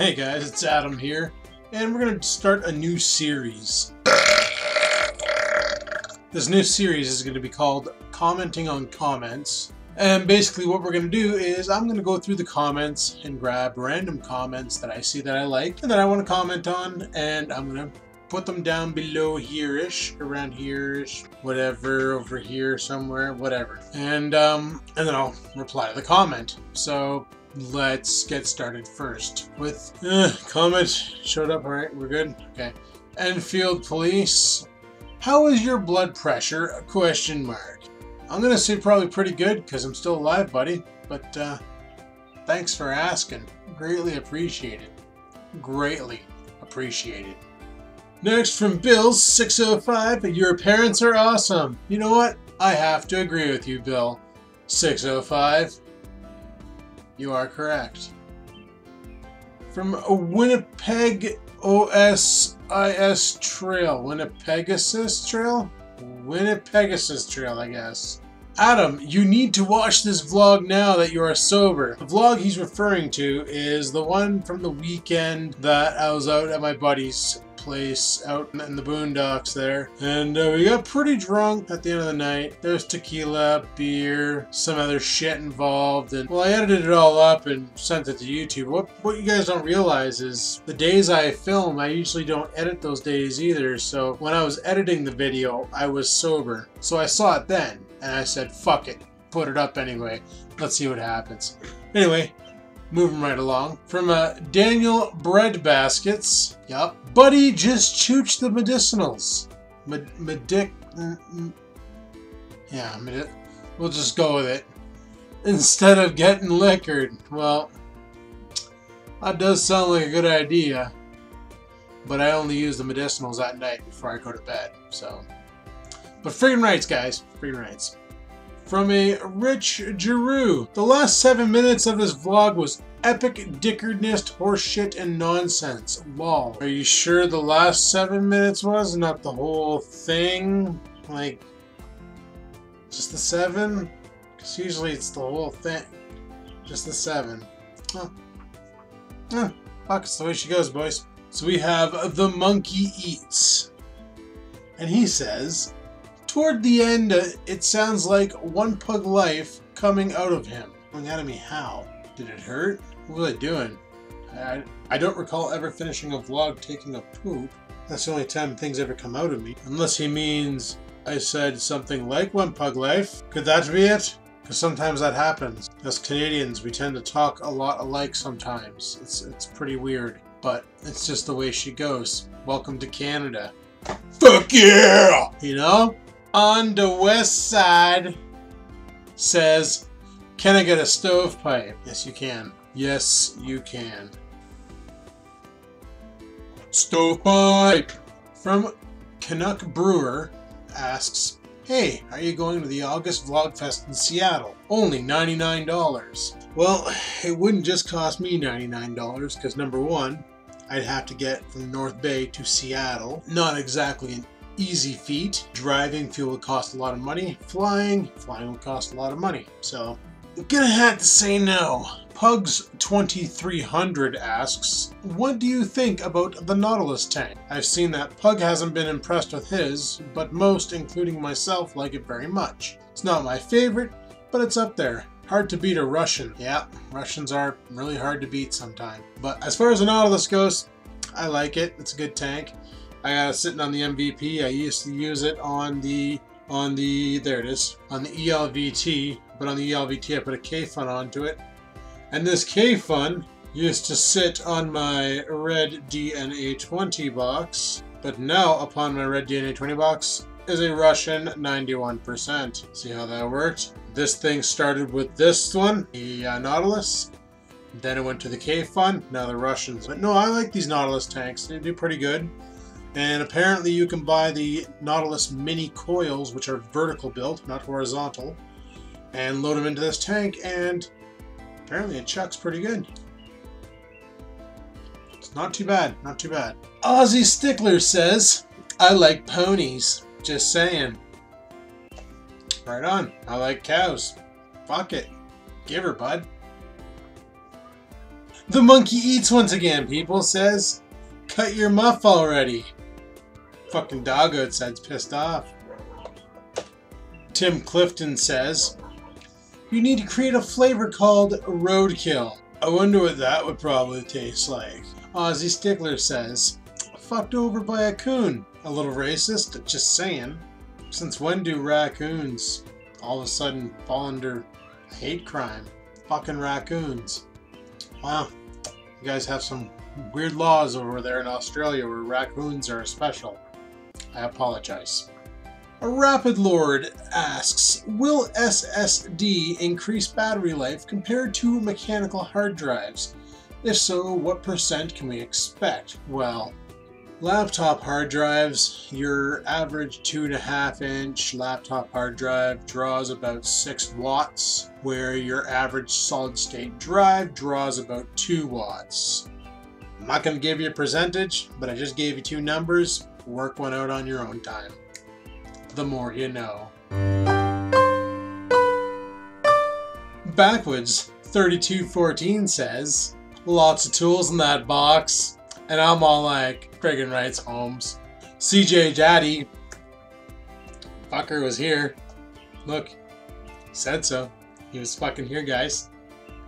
Hey guys, it's Adam here, and we're gonna start a new series. This new series is gonna be called Commenting on Comments, and basically what we're gonna do is I'm gonna go through the comments and grab random comments that I see that I like and that I want to comment on, and I'm gonna put them down below here-ish, around here-ish, whatever, over here somewhere, whatever, and then I'll reply to the comment. So let's get started first with comment showed up. All right, we're good. Okay, Enfield Police, how is your blood pressure? ? I'm gonna say probably pretty good because I'm still alive, buddy, but thanks for asking, greatly appreciated. Next, from Bill605, your parents are awesome. You know what? I have to agree with you, Bill605. You are correct. From Winnipegosis Trail. Winnipegosis Trail? Winnipegosis Trail, I guess. Adam, you need to watch this vlog now that you are sober. The vlog he's referring to is the one from the weekend that I was out at my buddy's place out in the boondocks there, and we got pretty drunk at the end of the night. There's tequila, beer, some other shit involved, and well, I edited it all up and sent it to YouTube. What you guys don't realize is the days I film, I usually don't edit those days either, so when I was editing the video, I was sober. So I saw it then, and I said, fuck it, put it up anyway. Let's see what happens. Anyway, moving right along. From Daniel Breadbaskets. Yup. Buddy, just chooch the medicinals. We'll just go with it. Instead of getting liquored. Well, that does sound like a good idea. But I only use the medicinals at night before I go to bed. So, but friggin' rights, guys. Friggin' rights. From a Rich Giroux. The last 7 minutes of this vlog was epic dickerness, horseshit, and nonsense. Lol. Are you sure the last 7 minutes was? Not the whole thing? Like, just the 7? Because usually it's the whole thing. Just the 7. Huh. Huh. Fuck, it's the way she goes, boys. So we have The Monkey Eats. And he says, toward the end, it sounds like one pug life coming out of him. Coming out of me how? Did it hurt? What was I doing? I don't recall ever finishing a vlog taking a poop. That's the only time things ever come out of me. Unless he means I said something like one pug life. Could that be it? Because sometimes that happens. As Canadians, we tend to talk a lot alike sometimes. It's pretty weird. But it's just the way she goes. Welcome to Canada. Fuck yeah! You know? On the west side says, can I get a stovepipe? Yes, you can. Yes, you can. Stovepipe! From Canuck Brewer asks, hey, are you going to the August Vlogfest in Seattle? Only $99. Well, it wouldn't just cost me $99, because number one, I'd have to get from North Bay to Seattle. Not exactly an easy feat. Driving fuel would cost a lot of money. Flying would cost a lot of money. So, I'm gonna have to say no. Pugs2300 asks, what do you think about the Nautilus tank? I've seen that Pug hasn't been impressed with his, but most, including myself, like it very much. It's not my favorite, but it's up there. Hard to beat a Russian. Yeah, Russians are really hard to beat sometimes. But as far as the Nautilus goes, I like it. It's a good tank. I got it sitting on the MVP. I used to use it on the there it is, on the ELVT, but on the ELVT I put a K Fun onto it. And this K Fun used to sit on my red DNA 20 box, but now upon my red DNA 20 box is a Russian 91%. See how that worked? This thing started with this one, the Nautilus. Then it went to the K Fun, now the Russians. But no, I like these Nautilus tanks. They do pretty good. And apparently you can buy the Nautilus mini coils, which are vertical built, not horizontal, and load them into this tank, and apparently it chucks pretty good. It's not too bad, not too bad. Ozzy Stickler says, I like ponies. Just saying. Right on. I like cows. Fuck it. Give her, bud. The Monkey Eats once again, people, says, cut your muff already. Fucking dog outside's pissed off. Tim Clifton says, you need to create a flavor called roadkill. I wonder what that would probably taste like. Ozzy Stickler says, fucked over by a coon. A little racist, just saying. Since when do raccoons all of a sudden fall under hate crime? Fucking raccoons. Wow, you guys have some weird laws over there in Australia where raccoons are special. I apologize. Rapid Lord asks, will SSD increase battery life compared to mechanical hard drives? If so, what percent can we expect? Well, laptop hard drives, your average 2.5-inch laptop hard drive draws about 6 watts, where your average solid-state drive draws about 2 watts. I'm not going to give you a percentage, but I just gave you two numbers. Work one out on your own time. The more you know. Backwoods3214 says, lots of tools in that box. And I'm all like, Craig and Wright's homes. C J Daddy, fucker was here. Look, said so. He was fucking here, guys.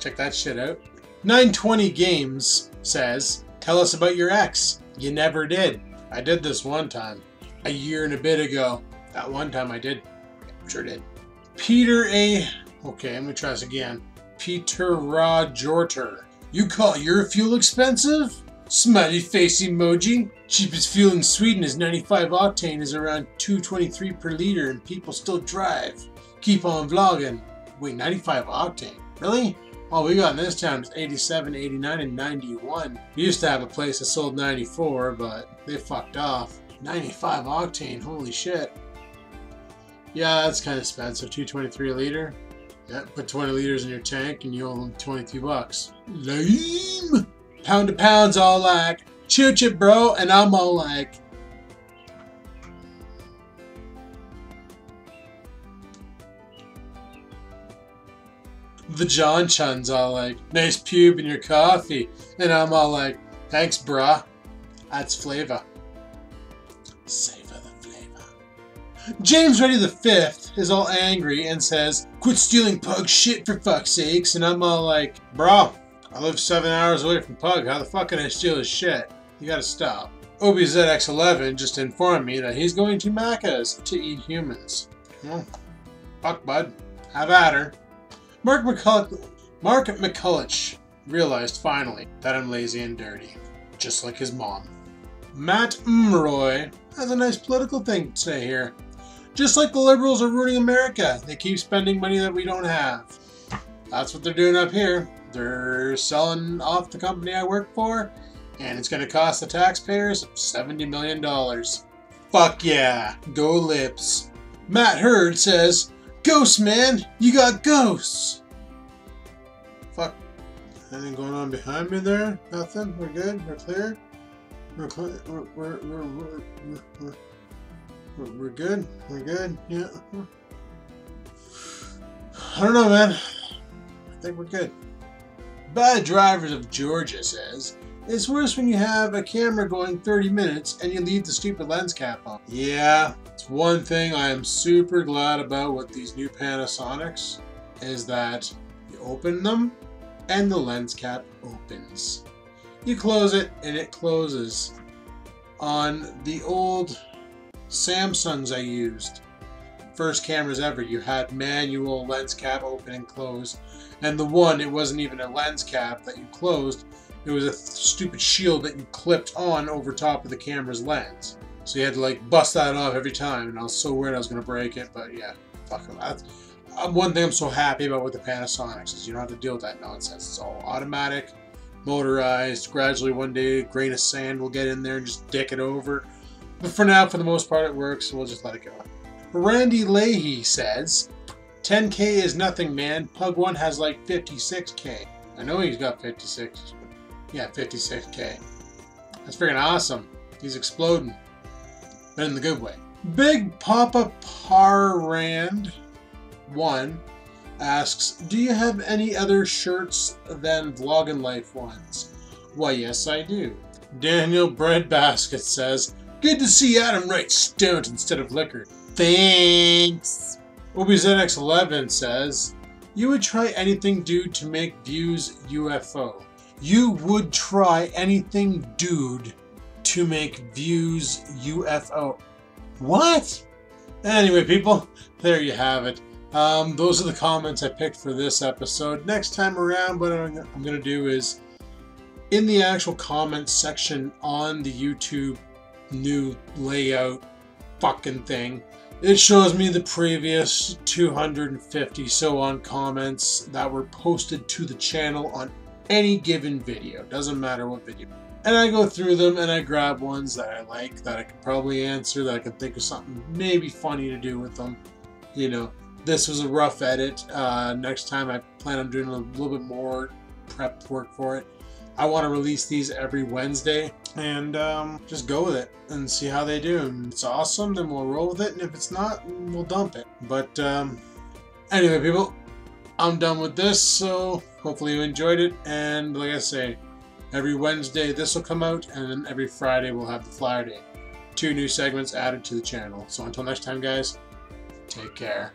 Check that shit out. 920Games says, tell us about your ex. You never did. I did this one time. A year and a bit ago. That one time I did. Sure did. Okay, I'm gonna try this again. Peter Rajorter. You call your fuel expensive? Smiley face emoji. Cheapest fuel in Sweden is 95 octane is around 223 per liter and people still drive. Keep on vlogging. Wait, 95 octane? Really? All we got in this town is 87, 89, and 91. We used to have a place that sold 94, but they fucked off. 95 octane, holy shit. Yeah, that's kind of expensive, 223 a liter. Yeah, put 20 liters in your tank and you owe them 22 bucks. Lame! Pound to Pound's all like, chooch it, bro, and I'm all like, the John Chun's all like, nice pube in your coffee, and I'm all like, thanks, brah, that's flavor. Savor the flavor. James Ready V is all angry and says, quit stealing Pug shit for fuck's sakes, and I'm all like, bro, I live 7 hours away from Pug, how the fuck can I steal his shit? You gotta stop. OBZX11 just informed me that he's going to Macca's to eat humans. Well, fuck, bud. Have at her. Mark McCulloch realized finally that I'm lazy and dirty, just like his mom. Matt Mroy has a nice political thing to say here. Just like the liberals are ruining America, they keep spending money that we don't have. That's what they're doing up here. They're selling off the company I work for, and it's going to cost the taxpayers $70 million. Fuck yeah, go Lips. Matt Hurd says, ghosts, man, you got ghosts. Fuck, anything going on behind me there? Nothing, we're good, we're clear. We're good, we're good, yeah. I don't know, man, I think we're good. Bad Drivers of Georgia says, it's worse when you have a camera going 30 minutes and you leave the stupid lens cap on. Yeah, it's one thing I am super glad about with these new Panasonics is that you open them and the lens cap opens. You close it and it closes. On the old Samsungs I used, first cameras ever, you had manual lens cap open and close, and the one, it wasn't even a lens cap that you closed, it was a stupid shield that you clipped on over top of the camera's lens, so you had to like bust that off every time, and I was so worried I was going to break it, but yeah, fuck them. That's one thing I'm so happy about with the Panasonics is you don't have to deal with that nonsense. It's all automatic, motorized. Gradually one day a grain of sand will get in there and just dick it over, but for now, for the most part, it works, so we'll just let it go. Randy Leahy says, 10K is nothing, man. Pug 1 has like 56K. I know he's got 56. Yeah, 56K. That's freaking awesome. He's exploding. But in the good way. Big Papa Parrand1 asks, do you have any other shirts than Vlogging Life ones? Why, yes, I do. Daniel Breadbasket says, good to see Adam Wright stoned instead of liquor. Thanks. OBZX11 says, you would try anything dude to make views UFO. You would try anything dude to make views UFO. What? Anyway, people, there you have it. Those are the comments I picked for this episode. Next time around, what I'm going to do is, in the actual comments section on the YouTube new layout fucking thing, it shows me the previous 250 so on comments that were posted to the channel on any given video. Doesn't matter what video. And I go through them and I grab ones that I like, that I could probably answer, that I could think of something maybe funny to do with them. You know, this was a rough edit. Next time I plan on doing a little bit more prep work for it. I want to release these every Wednesday and just go with it and see how they do. And if it's awesome, then we'll roll with it. And if it's not, we'll dump it. But anyway, people, I'm done with this. So hopefully you enjoyed it. And like I say, every Wednesday this will come out, and then every Friday we'll have the Flyer Day. 2 new segments added to the channel. So until next time, guys, take care.